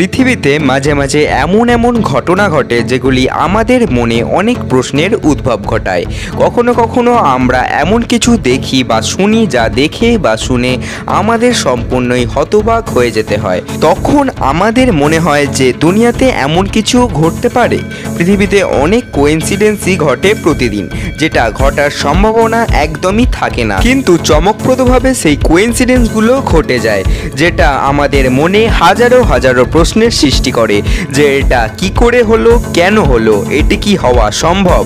পৃথিবীতে মাঝে মাঝে এমন এমন ঘটনা ঘটে যেগুলি আমাদের মনে অনেক প্রশ্নের উদ্ভব ঘটায়। কখনো কখনো আমরা এমন কিছু দেখি বা শুনি যা দেখে বা শুনে আমাদের সম্পূর্ণই হতবাক হয়ে যেতে হয়। তখন আমাদের মনে হয় যে দুনিয়াতে এমন কিছু ঘটতে পারে। পৃথিবীতে অনেক কোইন্সিডেন্সি ঘটে প্রতিদিন, যেটা ঘটার সম্ভাবনা একদমই থাকে না, কিন্তু চমকপ্রদভাবে সেই কোইন্সিডেন্সগুলো ঘটে যায়, যেটা আমাদের মনে হাজারো হাজারো প্রশ্নের সৃষ্টি করে যে এটা কি করে হলো, কেন হলো, এটি কি হওয়া সম্ভব।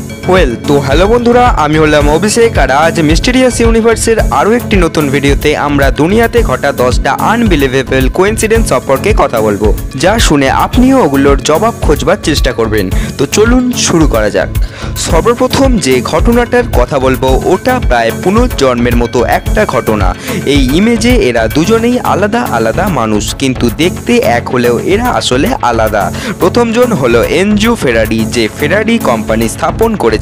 তো হ্যালো বন্ধুরা, আমি হলাম অভিষেক, আর আজ মিস্টিরিয়াস ইউনিভার্সের আরও একটি নতুন ভিডিওতে আমরা দুনিয়াতে ঘটা 10টা আনবিলিভেবল কোইন্সিডেন্স সম্পর্কে কথা বলবো, যা শুনে আপনিও ওগুলোর জবাব খোঁজবার চেষ্টা করবেন। তো চলুন শুরু করা যাক। সর্বপ্রথম যে ঘটনাটার কথা বলবো ওটা প্রায় পুনর্জন্মের মতো একটা ঘটনা। এই ইমেজে এরা দুজনেই আলাদা আলাদা মানুষ, কিন্তু দেখতে এক হলেও এরা আসলে আলাদা। প্রথমজন হলো এনজো ফেরারি, যে ফেরারি কোম্পানি স্থাপন করেছিলেন,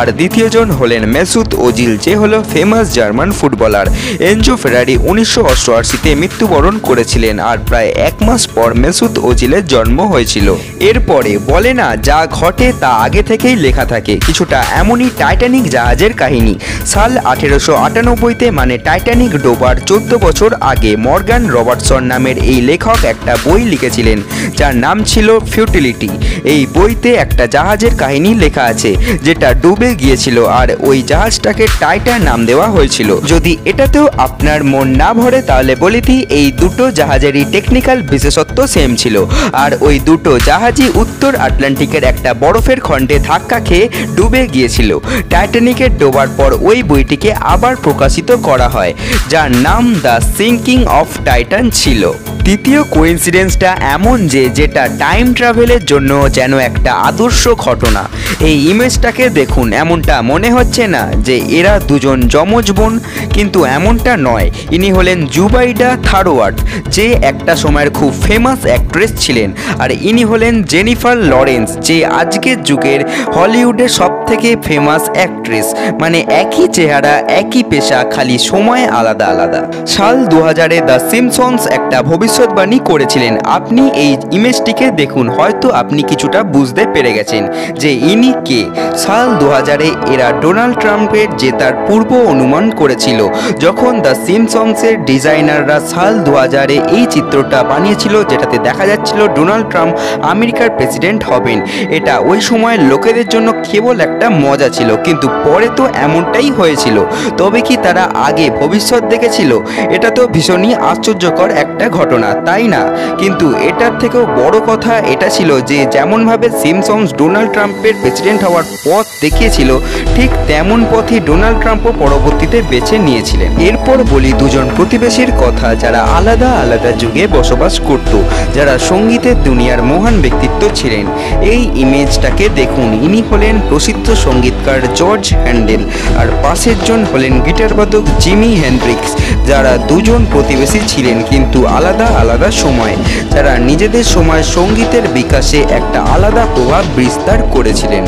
আর দ্বিতীয়জন হলেন মেসুত ওজিল, যে হলো famous German footballer. Enzo Ferrari 1988-তে মৃত্যুবরণ করেছিলেন, আর প্রায় এক মাস পর মেসুত ওজিলের জন্ম হয়েছিল। এরপরে বলে না যা ঘটে তা আগে থেকেই লেখা থাকে, কিছুটা এমনই টাইটানিক জাহাজের কাহিনী। সাল 1898-তে, মানে টাইটানিক ডোবার 14 বছর আগে, মর্গান রবার্টসন নামের এই লেখক একটা বই লিখেছিলেন যার নাম ছিল ফিউটিলিটি। এই বইতে একটা জাহাজের কাহিনী লেখা আছে যেটা ডুবে গিয়েছিল, আর ওই জাহাজটাকে টাইটান নাম দেওয়া হয়েছিল। যদি এটাতেও আপনার মন না ভরে তাহলে বলে দিই এই দুটো জাহাজেরই টেকনিক্যাল বিশেষত্ব সেম ছিল, আর ওই দুটো জাহাজই উত্তর আটলান্টিকের একটা বরফের খণ্ডে ধাক্কা খেয়ে ডুবে গিয়েছিল। টাইটানিকের ডোবার পর ওই বইটিকে আবার প্রকাশিত করা হয়, যার নাম দ্য সিঙ্কিং অফ টাইটান ছিল। দ্বিতীয় কোইন্সিডেন্সটা এমন যে যেটা টাইম ট্রাভেলের জন্য যেন একটা আদর্শ ঘটনা। এই ইমেজটাকে দেখুন, এমনটা মনে হচ্ছে না যে এরা দুজন যমজ বোন, কিন্তু এমনটা নয়। ইনি হলেন জুবাইডা থারওয়ার্ড, যে একটা সময়ের খুব ফেমাস অ্যাক্ট্রেস ছিলেন, আর ইনি হলেন জেনিফার লরেন্স, যে আজকের যুগের হলিউডের সবথেকে ফেমাস অ্যাক্ট্রেস। মানে একই চেহারা, একই পেশা, খালি সময় আলাদা আলাদা। সাল 2000-এ দ্য সিম্পসন্স একটা ভবিষ্যৎবাণী করেছিলেন। আপনি এই ইমেজটিকে দেখুন, হয়তো আপনি কিছুটা বুঝতে পেরে গেছেন যে ইনি কে। সাল 2000-এ এরা ডোনাল্ড ট্রাম্পের জেতার পূর্ব অনুমান করেছিল, যখন দ্য সিম্পসন্সের ডিজাইনাররা সাল 2000-এ এই চিত্রটা বানিয়েছিল, যেটাতে দেখা যাচ্ছিল ডোনাল্ড ট্রাম্প আমেরিকার প্রেসিডেন্ট হবেন। এটা ওই সময়ের লোকেদের জন্য কেবল একটা মজা ছিল, কিন্তু পরে তো এমনটাই হয়েছিল। তবে কি তারা আগে ভবিষ্যৎ দেখেছিল? এটা তো ভীষণই আশ্চর্যকর একটা ঘটনা, তাই না? কিন্তু এটার থেকেও বড় কথা এটা ছিল যে যেমনভাবে সিম্পসন্স ডোনাল্ড ট্রাম্পের প্রেসিডেন্ট হওয়ার পথ দেখিয়েছিল, ঠিক তেমন পথই ডোনাল্ড ট্রাম্পও পরবর্তীতে বেছে নিয়েছিলেন। এরপর বলি দুজন প্রতিবেশীর কথা যারা আলাদা আলাদা যুগে বসবাস করত, যারা সঙ্গীতের দুনিয়ার মহান ব্যক্তিত্ব ছিলেন। এই ইমেজটাকে দেখুন, ইনি হলেন প্রসিদ্ধ সঙ্গীতকার জর্জ হ্যান্ডেল, আর পাশের জন হলেন গিটারবাদক জিমি হেনড্রিক্স, যারা দুজন প্রতিবেশী ছিলেন কিন্তু আলাদা আলাদা সময়, যারা নিজেদের সময় সঙ্গীতের বিকাশে একটা আলাদা প্রভাব বিস্তার করেছিলেন।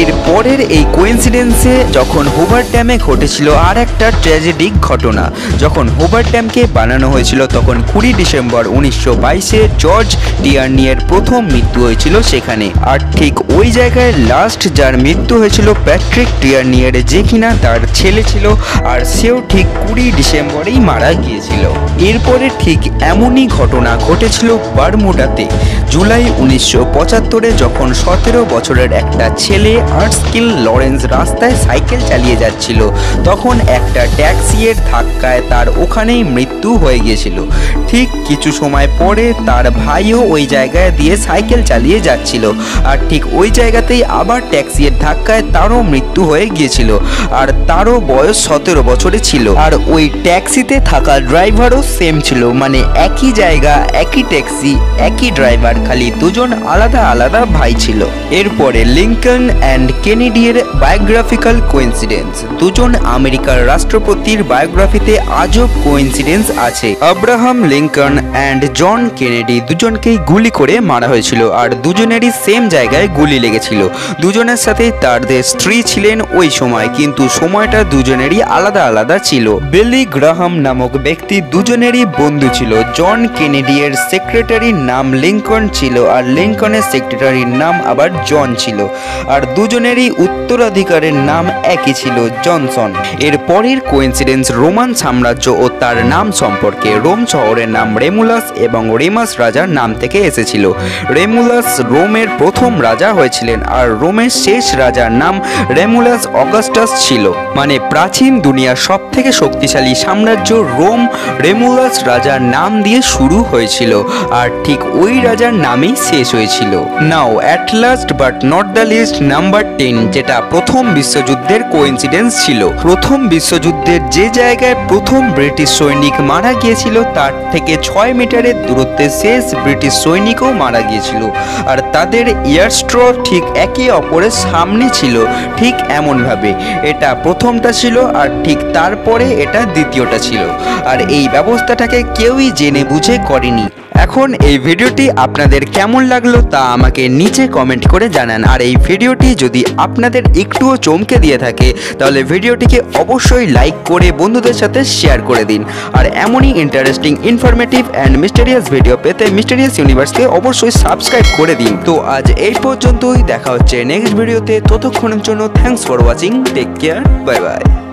এর পরের এই কোইন্সিডেন্সে যখন হোভার ড্যামে ঘটেছিল আর একটা ট্র্যাজেডিক ঘটনা। যখন হোভার ড্যামকে বানানো হয়েছিল তখন 20 ডিসেম্বর 1922-এ জর্জ টিয়ার্নিয়ের প্রথম মৃত্যু হয়েছিল সেখানে, আর ঠিক ওই জায়গায় লাস্ট যার মৃত্যু হয়েছিল প্যাট্রিক টিয়ার্নিয়ের, যে কিনা তার ছেলে ছিল, আর সেও ঠিক 20 ডিসেম্বরেই মারা গিয়েছিল। এরপরে ঠিক এমনই ঘটনা ঘটেছিল বারমুডাতে জুলাই 1975-এ, যখন 17 বছরের একটা ছেলে আর্সকিন লরেন্স রাস্তায় সাইকেল চালিয়ে যাচ্ছিল, তখন একটা ট্যাক্সির ধাক্কায় তার ওখানেই মৃত্যু হয়ে গিয়েছিল। ঠিক কিছু সময় পরে তার ভাইও ওই জায়গায় দিয়ে সাইকেল চালিয়ে যাচ্ছিল, আর ঠিক ওই জায়গাতেই আবার ট্যাক্সির ধাক্কায় তারও মৃত্যু হয়ে গিয়েছিল, আর তারও বয়স 17 বছরে ছিল, আর ওই ট্যাক্সিতে থাকা ড্রাইভারও সেম ছিল। মানে একই জায়গা, একই ট্যাক্সি, একই ড্রাইভার, খালি দুজন আলাদা আলাদা ভাই ছিল। এরপরে লিঙ্কন অ্যান্ড কেনেডির বায়োগ্রাফিক্যাল কোইন্সিডেন্স, দুজন আমেরিকার রাষ্ট্রপতির বায়োগ্রাফিতে আজব কোইন্সিডেন্স আছে। Abraham Lincoln and John Kennedy দুজনকেই গুলি করে মারা হয়েছিল, আর দুজনেরই সেম জায়গায় গুলি লেগেছিল। দুজনের সাথে তাদের স্ত্রী ছিলেন ওই সময়, কিন্তু সময়টা দুজনেরই আলাদা আলাদা ছিল। বেলি গ্রাহাম नामक व्यक्ति दुजोनेरी बंधु छिलो। जॉन केनेडियर सेक्रेटरी नाम लिंकन छिलो और लिंकन सेक्रेटरी नाम आबार जॉन छिलो और दुजोनेरी उत्तराधिकारी नाम एक ही छिलो जॉनसन। एर परेर कोइन्सिडेंस रोमान साम्राज्य और तार नाम सम्पर्के। रोम शहरेर नाम रेमुलास एबं रेमास राजार नाम थेके एसेछिलो। रेमुलास रोमेर प्रथम राजा हयेछिलेन और रोमेर शेष राजार नाम रेमुलास अगस्टास छिलो। माने प्राचीन दुनिया सबथेके शक्तिशाली साम्राज्य रोम रेमुलास राजार नाम दिए शुरू हयेछिलो और ठीक ओई राजार नामेई शेष हयेछिलो। Now at last but not the least number 10 जेटा प्रथम विश्वयुद्धेर कोइन्सिडेंस छिलो। प्रथम विश्वयुद्धेर जे जायगाय प्रथम ब्रिटिश सैनिक मारा गियेछिलो तार थेके 6 मीटारेर दूरत्वे शेष ब्रिटिश सैनिकও मारा गियेछिलो और ताদের ইয়ারস্ট্র ঠিক একে অপরের সামনে ছিল ঠিক এমন ভাবে। এটা প্রথমটা ছিল আর ঠিক তারপরে এটা দ্বিতীয়টা ছিল আর এই ব্যবস্থাটাকে কেউই জেনে বুঝে করেনি। एखन ये भिडियोटी आपनादेर केमन लागलो ता आमाके नीचे कमेंट करे जानान और ये भिडियोटी जदि आपनादेर एकटुओ चमके दिए थाके ताहले भिडियोटीके अवश्य लाइक करे बंधुदेर साथे शेयर करे दिन और एमोनी interesting informative and mysterious video पेते मिस्टेरियास यूनिवर्स के अवश्य सबस्क्राइब करे दिन। तो आज एई पर्यन्तई, देखा होच्छे नेक्स्ट भिडियोते। ततक्षणेर जोन्नो thanks for watching, take care, bye bye.